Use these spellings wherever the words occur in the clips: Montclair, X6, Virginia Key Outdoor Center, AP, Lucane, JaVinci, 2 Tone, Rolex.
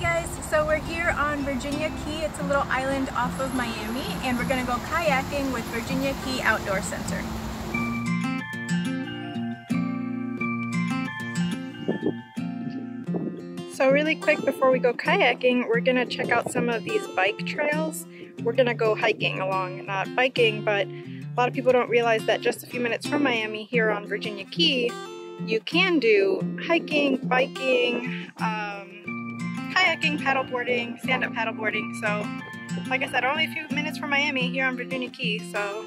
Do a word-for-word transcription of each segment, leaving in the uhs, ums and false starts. Hi guys, so we're here on Virginia Key. It's a little island off of Miami, and we're gonna go kayaking with Virginia Key Outdoor Center. So really quick before we go kayaking, we're gonna check out some of these bike trails. We're gonna go hiking along, not biking, but a lot of people don't realize that just a few minutes from Miami here on Virginia Key, you can do hiking, biking, um, kayaking, paddleboarding, stand-up paddleboarding. So, like I said, only a few minutes from Miami here on Virginia Key, so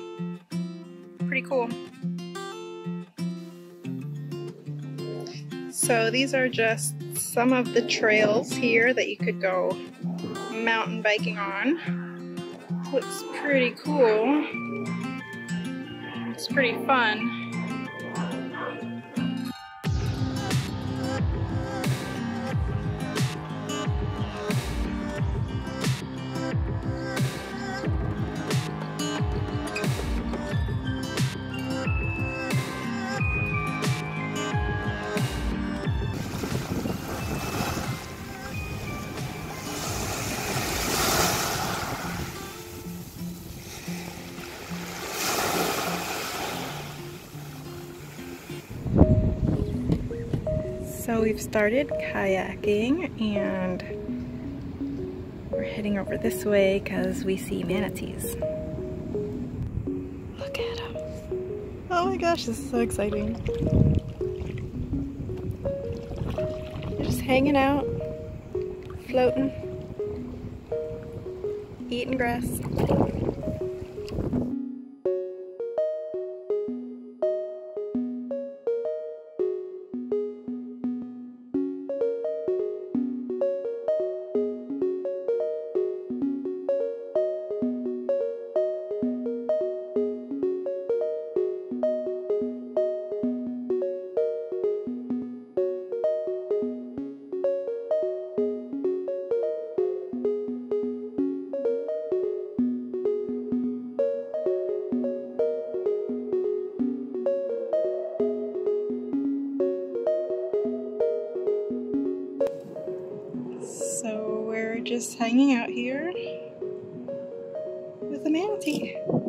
pretty cool. So these are just some of the trails here that you could go mountain biking on. Looks pretty cool. It's pretty fun. So we've started kayaking and we're heading over this way because we see manatees. Look at them. Oh my gosh, this is so exciting. They're just hanging out, floating, eating grass. Just hanging out here with a manatee.